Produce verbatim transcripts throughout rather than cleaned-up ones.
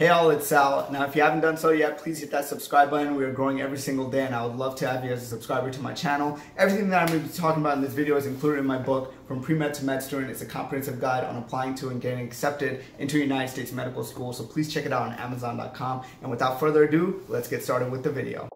Hey all, it's Sal. Now if you haven't done so yet, please hit that subscribe button. We are growing every single day and I would love to have you as a subscriber to my channel. Everything that I'm going to be talking about in this video is included in my book, From Pre-Med to Med Student. It's a comprehensive guide on applying to and getting accepted into United States medical school, so please check it out on Amazon dot com. And without further ado, let's get started with the video.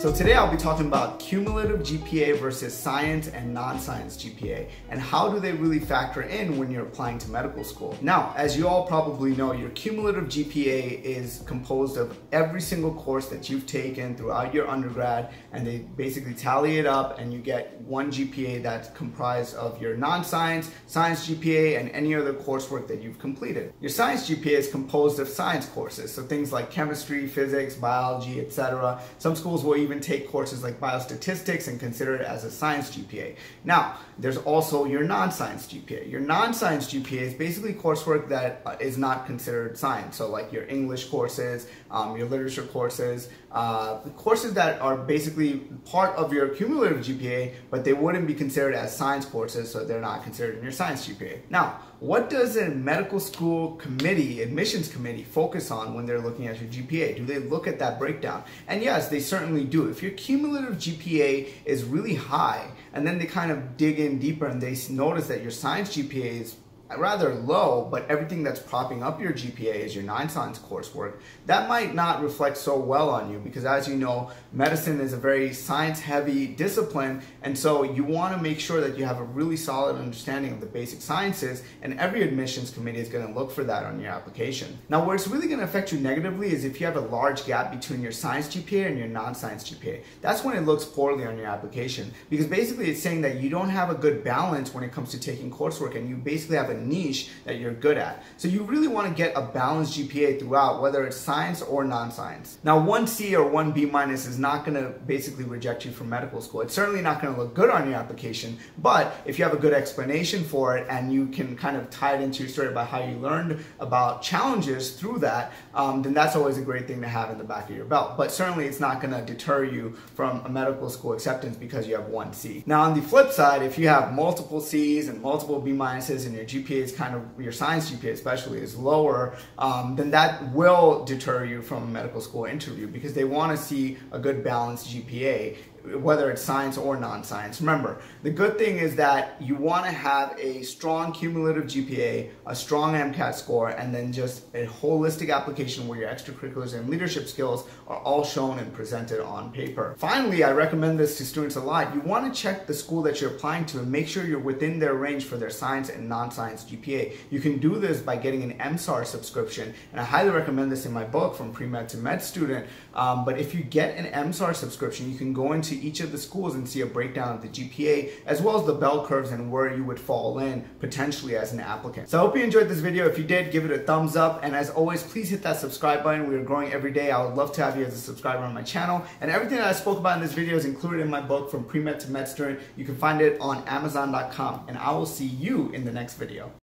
So today I'll be talking about cumulative G P A versus science and non-science G P A, and how do they really factor in when you're applying to medical school. Now, as you all probably know, your cumulative G P A is composed of every single course that you've taken throughout your undergrad, and they basically tally it up and you get one G P A that's comprised of your non-science, science G P A, and any other coursework that you've completed. Your science G P A is composed of science courses, so things like chemistry, physics, biology, et cetera. Some schools will even take courses like biostatistics and consider it as a science G P A. Now, there's also your non-science G P A. Your non-science G P A is basically coursework that uh, is not considered science. So like your English courses, um, your literature courses, uh, courses that are basically part of your cumulative G P A, but they wouldn't be considered as science courses, so they're not considered in your science G P A. Now, what does a medical school committee, admissions committee, focus on when they're looking at your G P A? Do they look at that breakdown? And yes, they certainly do. If your cumulative G P A is really high, and then they kind of dig in deeper and they notice that your science G P A is rather low, but everything that's propping up your G P A is your non-science coursework, that might not reflect so well on you, because as you know, medicine is a very science-heavy discipline, and so you want to make sure that you have a really solid understanding of the basic sciences, and every admissions committee is going to look for that on your application. Now, where it's really going to affect you negatively is if you have a large gap between your science G P A and your non-science G P A. That's when it looks poorly on your application, because basically it's saying that you don't have a good balance when it comes to taking coursework, and you basically have a niche that you're good at. So you really want to get a balanced G P A throughout, whether it's science or non-science. Now, one C or one B minus is not going to basically reject you from medical school. It's certainly not going to look good on your application, but if you have a good explanation for it and you can kind of tie it into your story about how you learned about challenges through that, um, then that's always a great thing to have in the back of your belt. But certainly it's not going to deter you from a medical school acceptance because you have one C. Now, on the flip side, if you have multiple C's and multiple B minuses in your G P A, is kind of, your science G P A especially, is lower, um, then that will deter you from a medical school interview, because they want to see a good balanced G P A, whether it's science or non-science. Remember, the good thing is that you want to have a strong cumulative G P A, a strong MCAT score, and then just a holistic application where your extracurriculars and leadership skills are all shown and presented on paper. Finally, I recommend this to students a lot. You want to check the school that you're applying to and make sure you're within their range for their science and non-science G P A. You can do this by getting an M S A R subscription, and I highly recommend this in my book, From Pre-Med to Med Student. Um, but if you get an M S A R subscription, you can go into each of the schools and see a breakdown of the G P A, as well as the bell curves and where you would fall in potentially as an applicant. So I hope you enjoyed this video. If you did, give it a thumbs up, and as always, please hit that subscribe button. We are growing every day. I would love to have you as a subscriber on my channel, and everything that I spoke about in this video is included in my book, From Pre-Med to Med Student. You can find it on Amazon dot com, and I will see you in the next video.